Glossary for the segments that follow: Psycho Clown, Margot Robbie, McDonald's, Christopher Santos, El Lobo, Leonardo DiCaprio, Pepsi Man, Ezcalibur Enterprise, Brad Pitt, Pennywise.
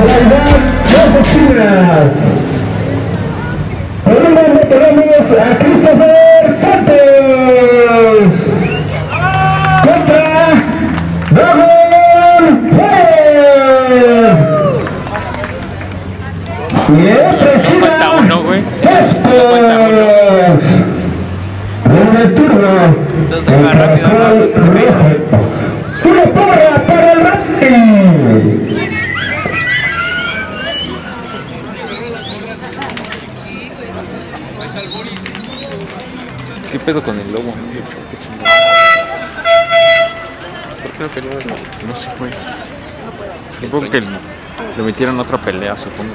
de las dos esquinas. Por un momento tenemos a Christopher Santos contra Dragon Fire. Y en otra esquina, Festos. En el turno, entonces va rápido rojo. ¡Una porra para el ranking! ¿Qué pedo con el lobo? ¿Por qué no peleó el lobo? No se fue. Supongo que lo metieron a otra pelea, supongo.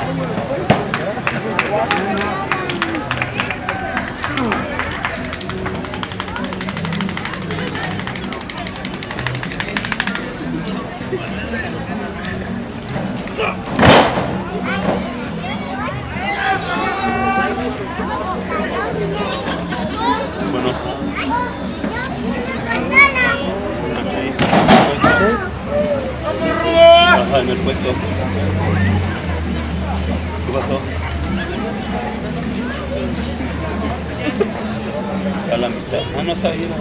pongo en el puesto. ¿Qué pasó? A la mitad. Ah, no está bien.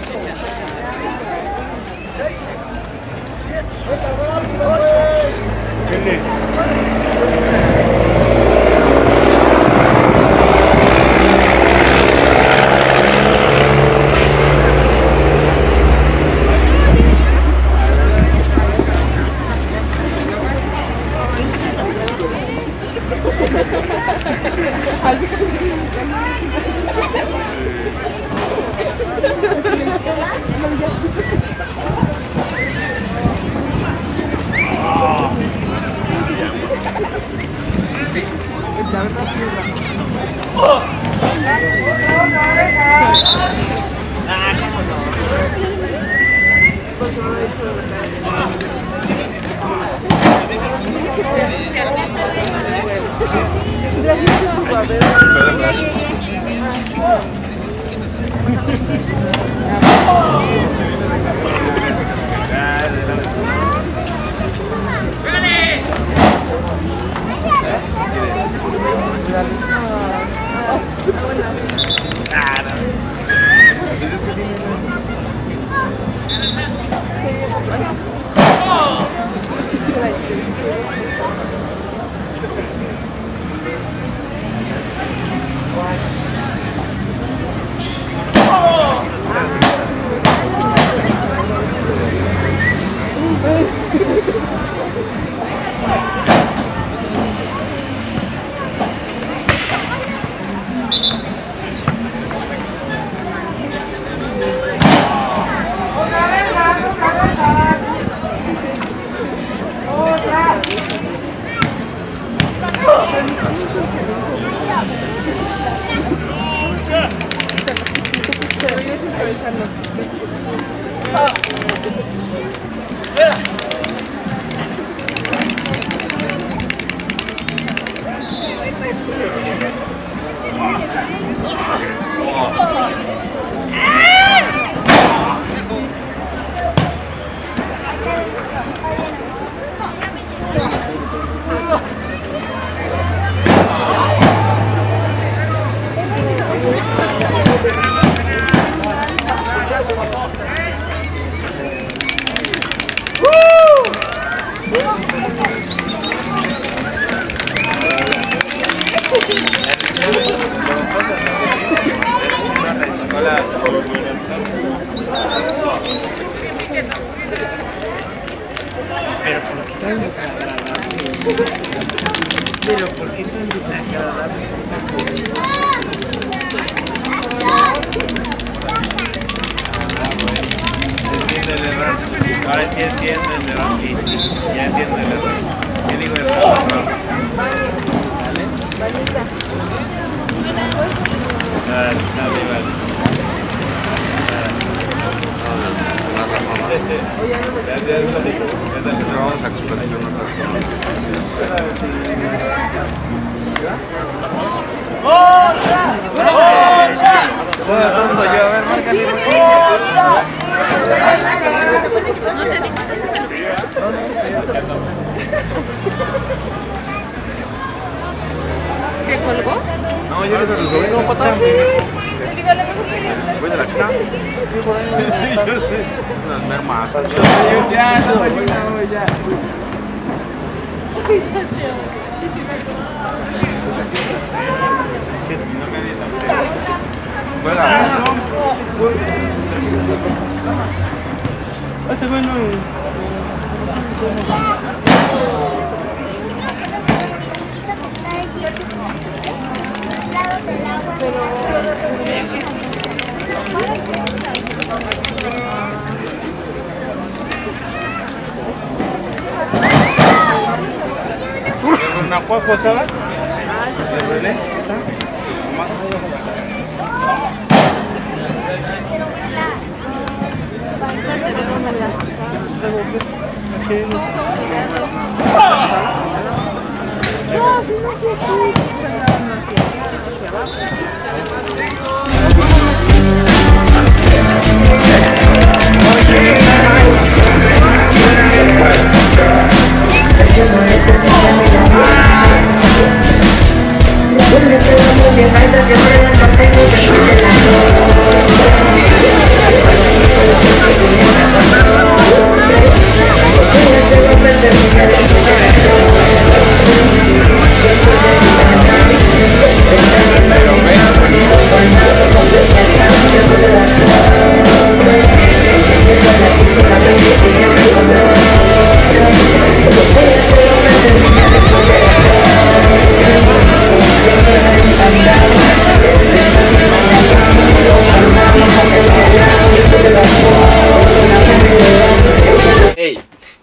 Behind the camera, nothing is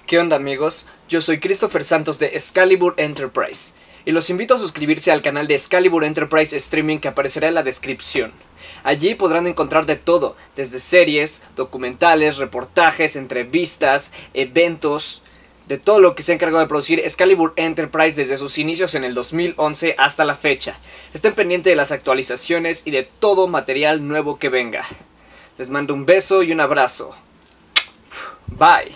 ¿Qué onda, amigos? Yo soy Christopher Santos de Ezcalibur Enterprise y los invito a suscribirse al canal de Ezcalibur Enterprise Streaming que aparecerá en la descripción. Allí podrán encontrar de todo, desde series, documentales, reportajes, entrevistas, eventos, de todo lo que se ha encargado de producir Ezcalibur Enterprise desde sus inicios en el 2011 hasta la fecha. Estén pendientes de las actualizaciones y de todo material nuevo que venga. Les mando un beso y un abrazo. Bye.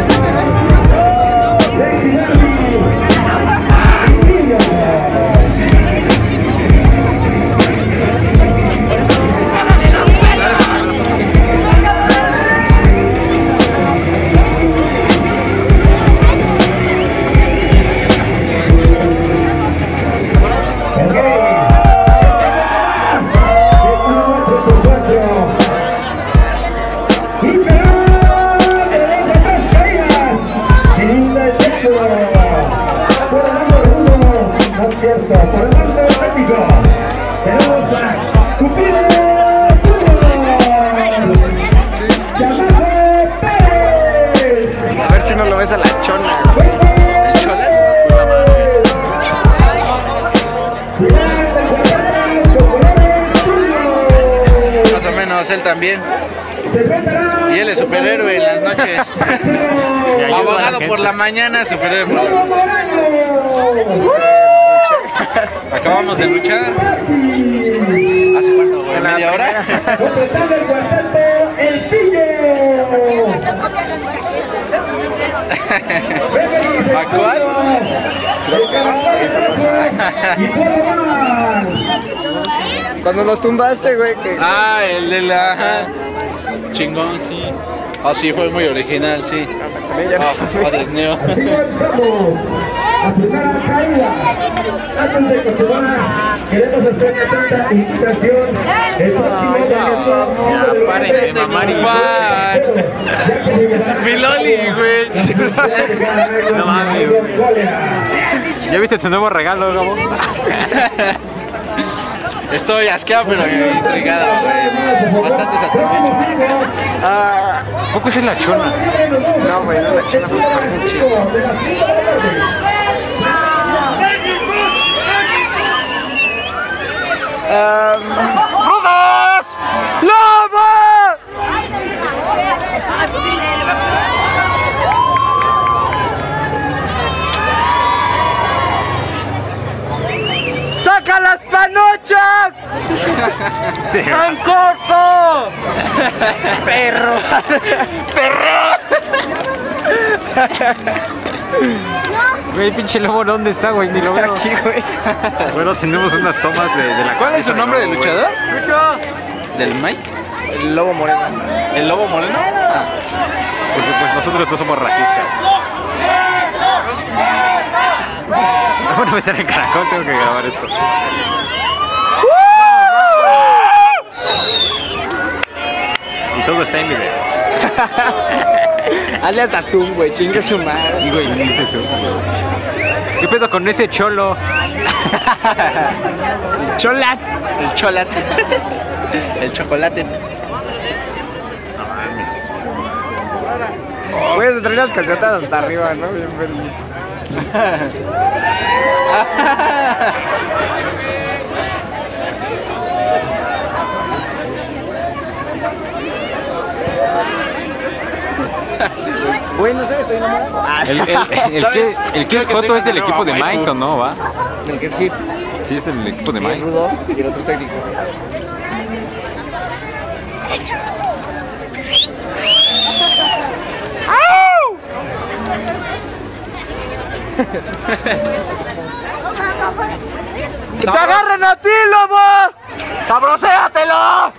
ver si no lo ves a la chona. ¿El chola? La madre. Más o menos él también. Y él es superhéroe en las noches. Abogado por la mañana, superhéroe. Acabamos de luchar. ¿Hace cuánto? ¿Media hora? ¿A cuál? Cuando nos tumbaste, güey. Ah, el de la... Chingón, sí. Ah, sí, fue muy original, sí. Ah, desneo. La primera caída, antes de que se vaya, queremos hacer esta invitación. El próximo año paren de mamar y jugar. Mi Loli, güey. No mames, güey. ¿Ya viste tu nuevo regalo, Gabo? Estoy asqueado, pero intrigado, güey. Bastante satisfecho. ¿Poco es la chona? No, güey, no, la chona pues parece un chico. ¡Rodas! ¡Lava! ¡Saca las panochas! Sí. ¡Tan corto! ¡Perro! ¡Perro! Güey, pinche lobo, ¿dónde está, güey? Ni lo veo aquí, güey. Bueno, tenemos unas tomas de la... ¿Cuál es su nombre de luchador? Lucho. ¿Del Mike? El Lobo Moreno. ¿El Lobo Moreno? Ah. Porque pues nosotros no somos racistas. Bueno, voy a estar en Caracol, tengo que grabar esto. Y todo está en video. Hazle hasta zoom, güey, chingue su madre. Sí, güey, no hice zoom. ¿Qué pedo con ese cholo? El cholat. El cholat. El chocolate. No mames. Güey, se traen las calcetas hasta arriba, ¿no? Bien perdido. Güey, no sé, estoy enamorado. El que es Joto es del equipo de Mike, ¿o no? ¿Va? El que es Hit. Sí, es del equipo de Mike. El rudo y el otro es técnico. ¡Que te agarren a ti, lobo! ¡Sabroséatelo!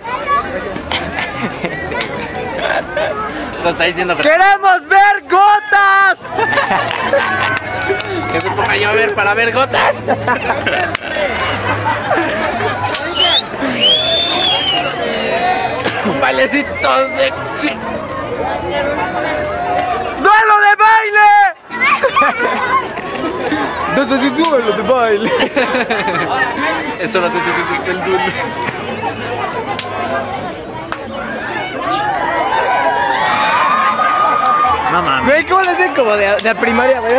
Está diciendo que... ¡Queremos ver gotas! Que se ponga a llover para ver gotas. Bailecitos de... Sí. ¡Duelo de baile! ¡Duelo de baile! Eso no te el duelo. Güey, ¿cómo lo hacen como de primaria? ¡Me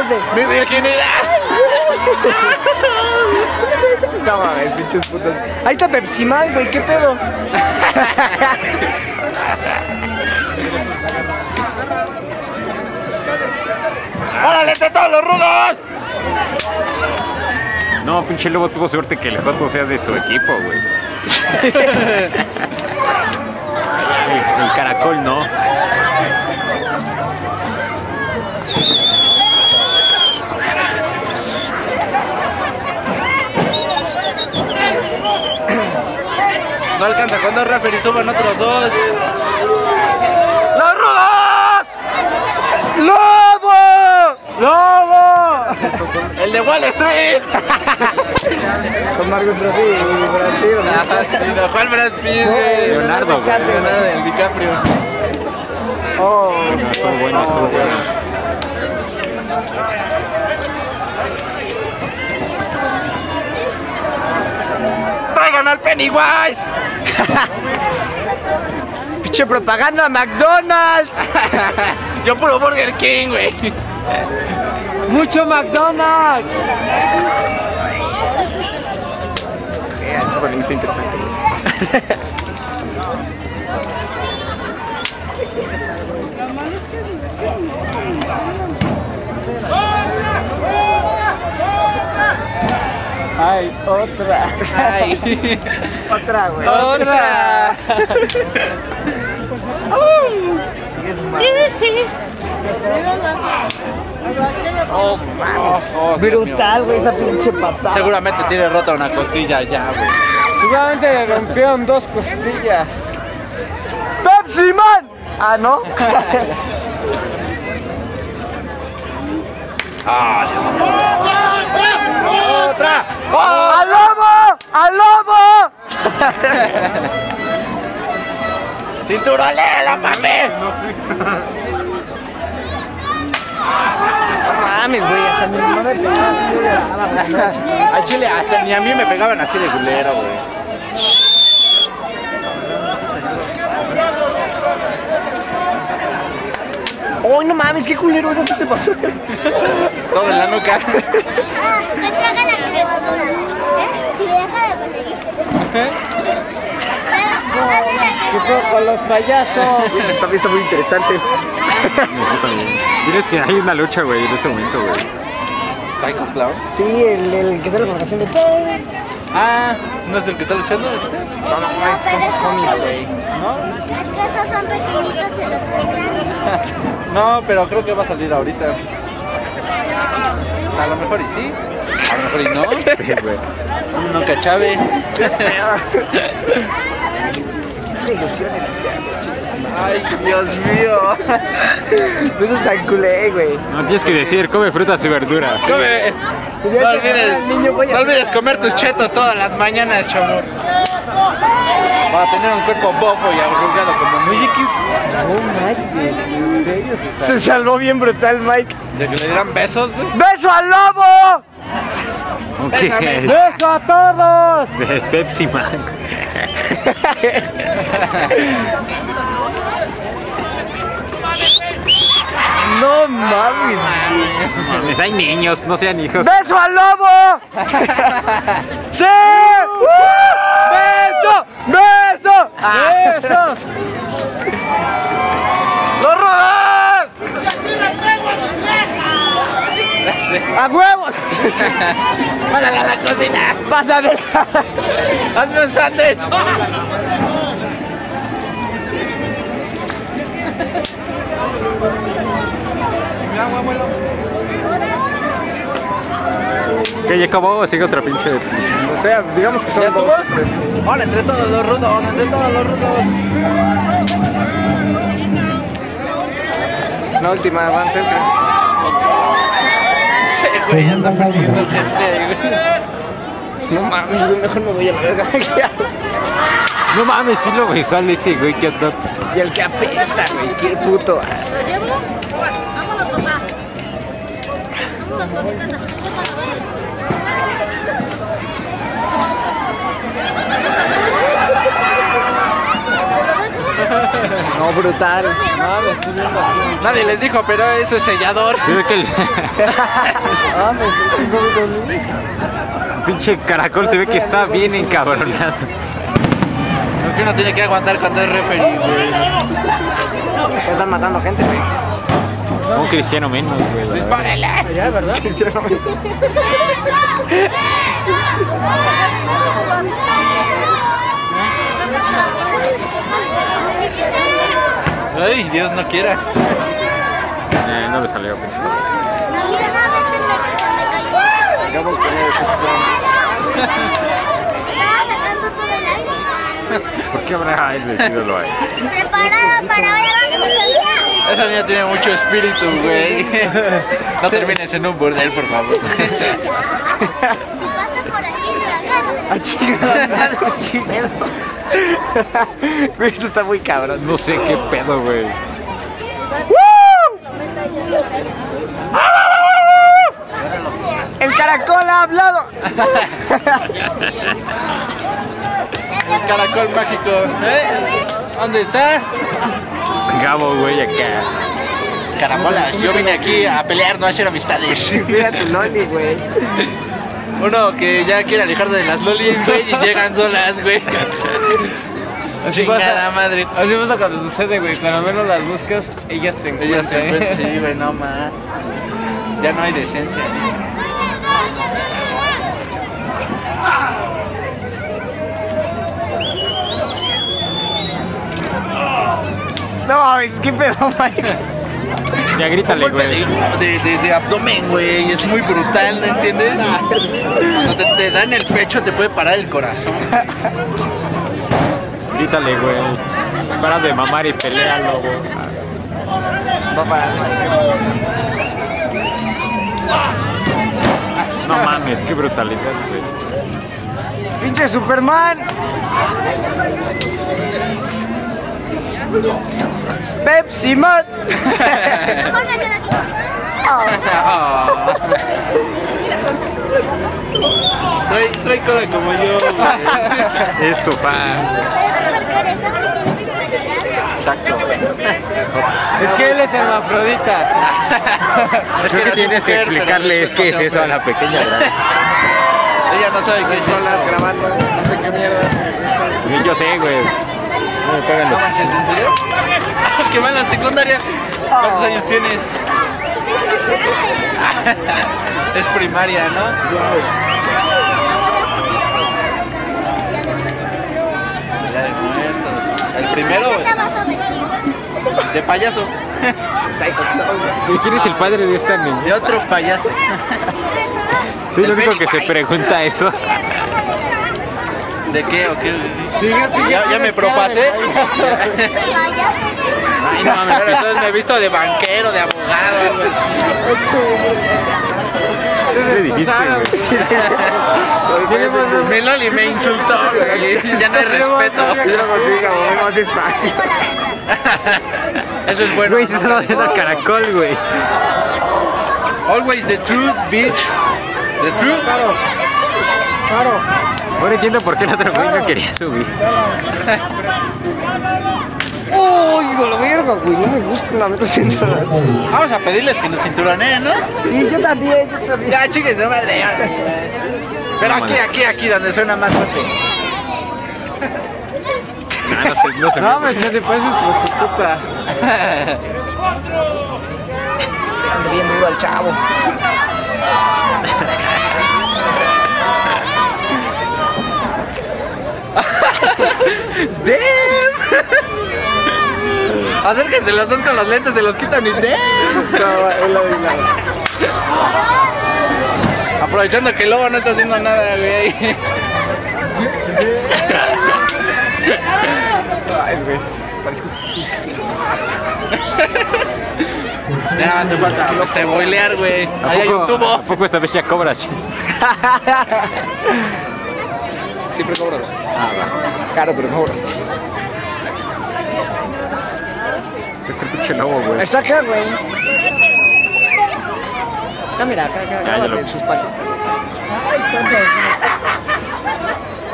dio genialidad! No mames, pinches putas. Ahí está Pepsi Man, güey, ¿qué pedo? ¡Órale, todos los rudos! No, pinche lobo tuvo suerte que el Joto sea de su equipo, güey. El caracol no. No alcanza con dos referees, suban otros dos. ¡Los rudos! ¡Lobo! ¡Lobo! ¡El de Wall Street! Margot Robbie y Brad Pitt. No, ¿cuál Brad Pitt? Leonardo, güey. Leonardo, el DiCaprio. Oh, no, estuvo bueno, estuvo bueno. ¡Traigan al Pennywise! ¡Pinche propaganda a McDonald's! Yo puro Burger King, güey. ¡Mucho McDonald's! Está interesante. Ay, otra. Ay. Otra, güey. Otra. Oh, mames. Oh, brutal, güey, esa pinche patada. Seguramente tiene rota una costilla ya, güey. Seguramente le rompieron dos costillas. ¡Pepsi Man! Ah, ¿no? ¡Otra! ¡Oh! ¡Al lobo! ¡Al lobo! ¡Cinturón, la mames! Mames, güey, hasta mi mamá me pegaba así. Al chile, hasta ni a mí me pegaban así de culero, güey. ¡Oh, no mames! ¡Qué culero es eso! Se pasó. Todo en la nuca. Que te haga la crevadura, ¿eh? Si me deja de conseguir. ¿Eh? ¿Qué fue con los payasos? Esta vista muy interesante. Diles que hay una lucha, güey, en este momento, güey. ¿Psycho Clown? Sí, el que sale la formación de... Ah, ¿no es el que está luchando? No, no, son sus homies, güey. ¿No? Es que esos son pequeñitos, se los pegan. No, pero creo que va a salir ahorita. A lo mejor y sí. A lo mejor y no. Sí, güey. No cachave. Ay, Dios mío. Eso es tan culé, güey. No tienes que decir, come frutas y verduras. Come. No olvides, comer tus chetos todas las mañanas, chamo. Para tener un cuerpo bofo y arrugado como Mike. Se salvó bien brutal, Mike. ¿De que le dieran besos, güey? ¡Beso al lobo! ¡Beso a todos! De Pepsi Man. No mames, mames, hay niños, no sean hijos. ¡Beso al lobo! ¡Sí! ¡Beso! ¡Beso! ¡Besos! ¡Los rodas! ¡A huevo! ¡Pásala a la cocina! ¡Pásame! ¡Hazme un sándwich! Que ya acabó o sigue otra pinche de pinche. O sea, digamos que son dos. Ahora entre todos los rudos, La última, van cerca. Sí, güey, anda persiguiendo gente. No mames, güey, mejor me voy a la verga. No mames, sí lo visual ese, güey, que anda. Y el que apesta, güey, qué puto asco. No, brutal. Nadie les dijo, pero eso es sellador. Sí, ve que el... ah, me... Pinche caracol, se ve que está bien encabronado. Creo que uno tiene que aguantar cuando es referee, güey. Están matando gente, güey. Un cristiano menos, güey. ¡Dispárale! Ya, ¿verdad? Cristiano menos. Ay, Dios no quiera. No le salió. Pues. La mierda a veces me cayó. Acabo de poner esos planes. Estaba sacando todo el aire. ¿Por qué habrá decidido lo hay? Preparada para ver la niña. Esa niña tiene mucho espíritu, güey. No termines en un burdel, por favor. Si pasa por aquí, te la agarro. Ah, chingada. Güey, esto está muy cabrón. No sé qué pedo, güey. ¡El caracol ha hablado! El caracol mágico. ¿Dónde está? Gabo, güey, acá. Caracolas, yo vine aquí a pelear, no a hacer amistades. Mira tu loli, güey. Uno que ya quiere alejarse de las lolis, güey, y llegan solas, güey. Chingada madre. Así pasa cuando sucede, güey. Cuando menos las buscas, ellas se encuentran. Ellas se encuentran, sí, güey, no más. Ya no hay decencia. No, es que pedo, Mike. Ya grítale, güey. De abdomen, güey, es muy brutal, ¿no entiendes? Cuando te dan el pecho te puede parar el corazón. Grítale, güey. Para de mamar y pelealo, güey. Va a parar. No mames, qué brutalidad, güey. ¡Pinche Superman! Pepsi Man. Trae cola como yo. Esto pasa. Exacto. Es que él es hermafrodita. Es que tienes que explicarle qué es eso a la pequeña. Ella no sabe qué es eso. No sé qué mierda. Yo sé, güey. No me pagan los manches, ¿en serio? Es que va en la secundaria. ¿Cuántos años tienes? Es primaria, ¿no? Wow. Día de muertos. ¿El primero? De payaso. Psycho Clown. ¿Quién es el padre de esta niña? De otro payaso. Soy el único que se pregunta eso. ¿De qué o qué? Sí, ya me propasé. Ay, no mames, entonces me he visto de banquero, de abogado, algo así. ¿Qué dijiste, güey? Me loli me insultó, güey. Ya no hay respeto. Eso es bueno. Güey, se está haciendo el caracol, güey. Always the truth, bitch. The truth. Claro. Claro. Ahora entiendo por qué el otro güey no quería subir. Uy, lo verga, güey, no me gustan los cinturones. Vamos a pedirles que nos cinturoneen, ¿no? Sí, yo también, Ya, chicas, no madre. Pero aquí, donde suena más fuerte. No, no me echate pasos, prostituta. Ando bien duro al chavo. ¡Damn! Acérquense los dos con los lentes, se los quitan y ¡damn! No, aprovechando que el lobo no está haciendo nada, güey. Es güey, parezco. Nada más te falta que los te boilear, güey. Ahí hay un tubo. ¿A poco esta vez ya cobras? Siempre cobro. Ah, va. Claro, pero cobro. Este pinche lobo, güey. Está acá, güey. Ah, mira, acá, sus patas.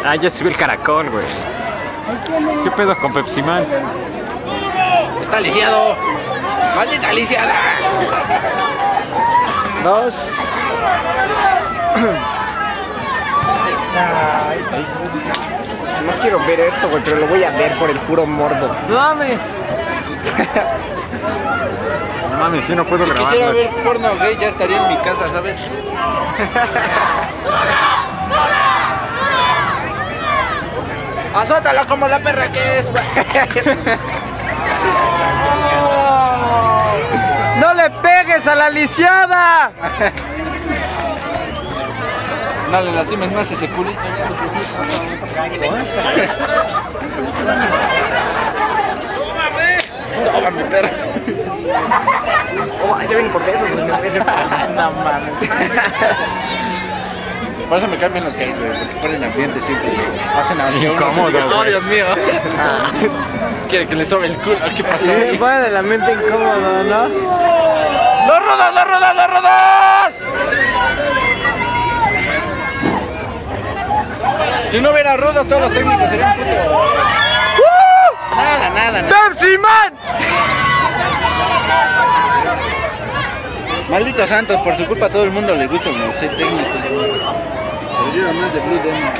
Ah, ya subió el caracol, güey. ¿Qué pedo con Pepsi Man? Está lisiado. Maldita lisiada. Dos. No quiero ver esto, güey, pero lo voy a ver por el puro morbo. No mames. No mames, yo no puedo grabar. Si quisiera ver porno gay, ya estaría en mi casa, ¿sabes? ¡Azótalo como la perra que es! ¡No le pegues a la lisiada! No le lastimes más ese culito. ¡Sóbame! ¡Sóbame, perra! Oh, ya vienen por besos. No mames. Por eso me cambian los gays, güey, porque ponen ambiente siempre, hacen a mí incómodo, güey. ¡Oh, Dios mío! Quiere que le sobe el culo, ¿qué pasó? Me ponen el ambiente incómodo, ¿no? ¡Los rodas, los rodas, los rodas! Si no hubiera rodas, todos los técnicos serían putos. Nada, nada, nada. ¡Pepsi Man! Maldito Santos, por su culpa a todo el mundo le gusta los técnicos. Yo no de Blue Demon.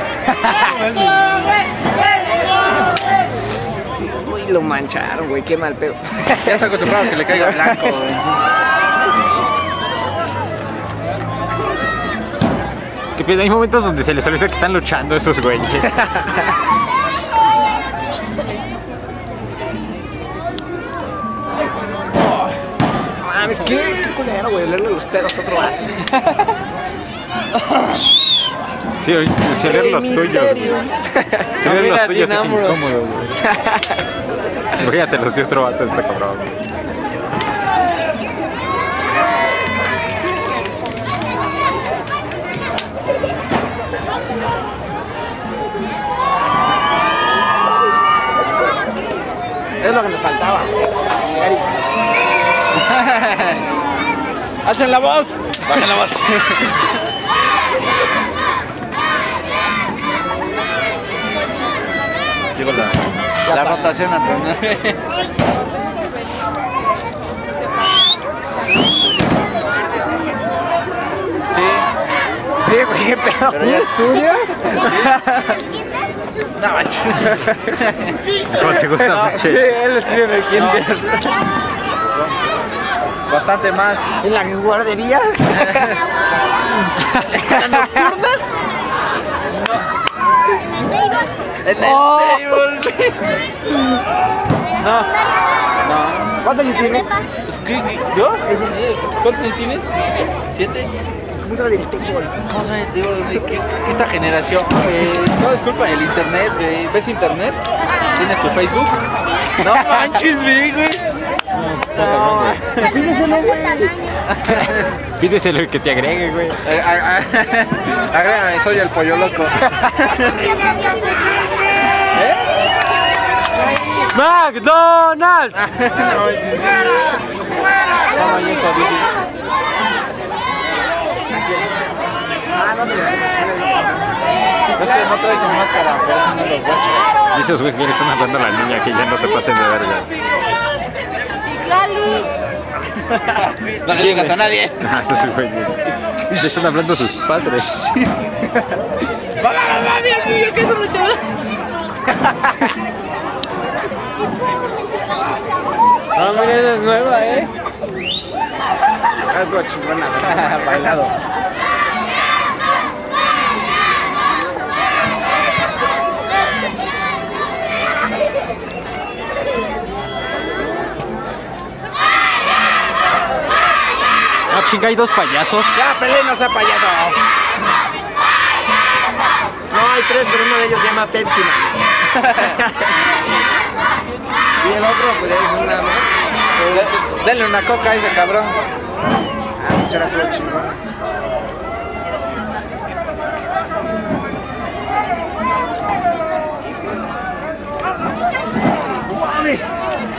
Uy, lo mancharon, güey, qué mal pedo. Ya está acostumbrado a que le caiga blanco, güey. Qué pedo, hay momentos donde se les olvida que están luchando esos güeyes. Es que qué culero, güey, olerle los pedos a otro vato. Sí, si oler los tuyos. Si oler los tuyos es incómodo, güey. Imagínate los de otro vato, está cabrón. Es lo que nos faltaba. ¡Alcen la voz! ¡Bajen la voz! Digo, la rotación a tronar. Sí. ¿Qué pedo? ¿Pero ya es suya? No, manches. ¿Cómo te gusta, manches? Sí, él es de mi kinder. Bastante más. ¿En las guarderías? ¿En las nocturnas? No. ¿En el table? No. No. ¿Cuántos años tienes? ¿Yo? ¿Cuántos años tienes? ¿7? ¿Cómo sabe del table? ¿Cómo sabe del table? ¿Qué esta generación? No, disculpa, el internet, güey. ¿Ves internet? ¿Tienes tu Facebook? No manches, güey. No. Pídeselo, güey. Pídeselo que te agregue, güey. Agrégame, soy el pollo loco. ¿Eh? ¡McDonald's! Es que no traes una máscara, pero eso no lo guardo. Y esos güeyes que le están hablando a la niña que ya no se pasen de verga. No le digas a nadie. Ah, eso sí fue. Le están hablando a sus padres. ¡Mami, el niño que es un luchador! Ah, mira, esa es nueva, ¿eh? Hazlo chingona, bailado. Ah, chinga, hay dos payasos. Ya, peleen, no sea payaso. No, hay tres, pero uno de ellos se llama Pepsi Man. Y el otro, pues, es una... ¿no? Denle una coca a ese cabrón. Ah, muchas gracias, chingón.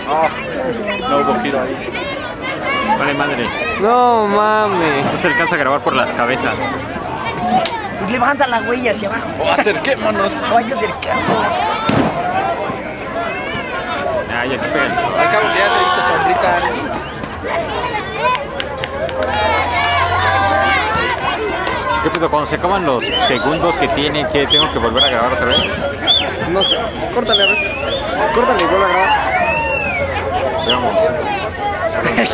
Oh, no hubo giro ahí. Vale, madres. No mames. No se alcanza a grabar por las cabezas. Pues levanta la huella hacia abajo. O acerquémonos. O hay que acercarnos. Ya, ya, quítale. Al cabo ya se hizo sombrita. ¿Qué pedo? Cuando se acaban los segundos que tiene, ¿qué? ¿Tengo que volver a grabar otra vez? No sé. Córtale, a ver. Córtale y vuelve a grabar. Veamos.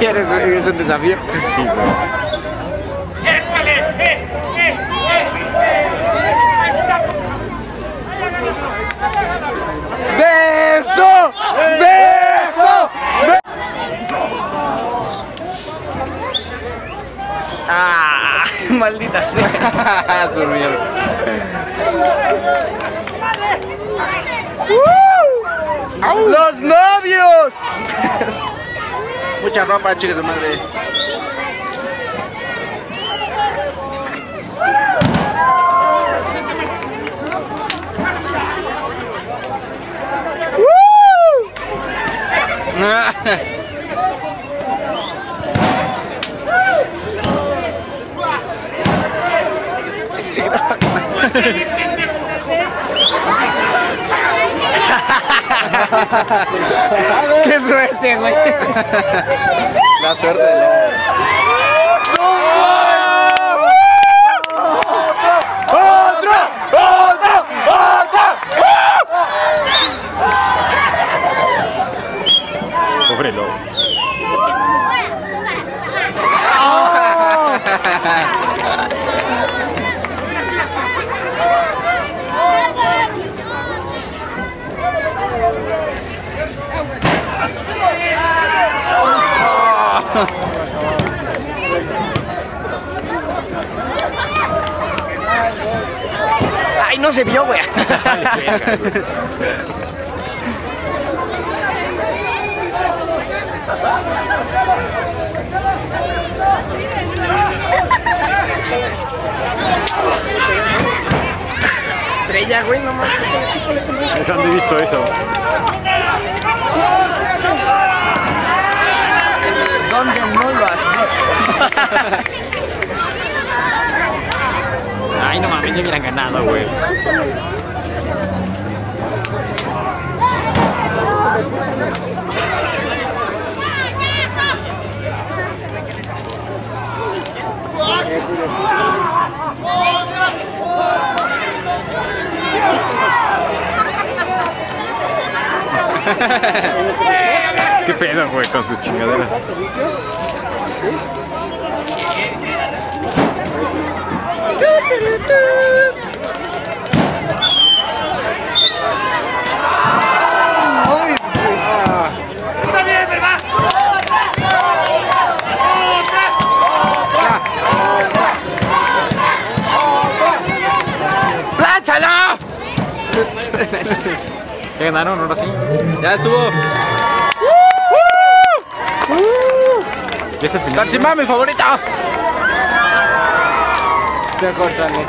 ¿Eres un desafío? Sí, pero... ¡Beso! ¡Beso! ¡Beso! ¡Ah! ¡Maldita sea! ¡Su mierda! ¡Los novios! Mucha ropa, chicas de madre. ¡Qué suerte, güey! La suerte de la... ¡Ay, no se vio, güey! Estrella, güey, nomás. ¿Dónde he visto eso? ¿Dónde no lo has visto? Ay, no mames, yo hubiera ganado, güey. Qué pedo, güey, con sus chingaderas. Está bien, ¿verdad? ¡Otra! ¡Pláchala! ¿Ya ganaron ahora sí? Ya estuvo. ¿Es el final? ¡Tarzimán, mi favorita! Te cortan.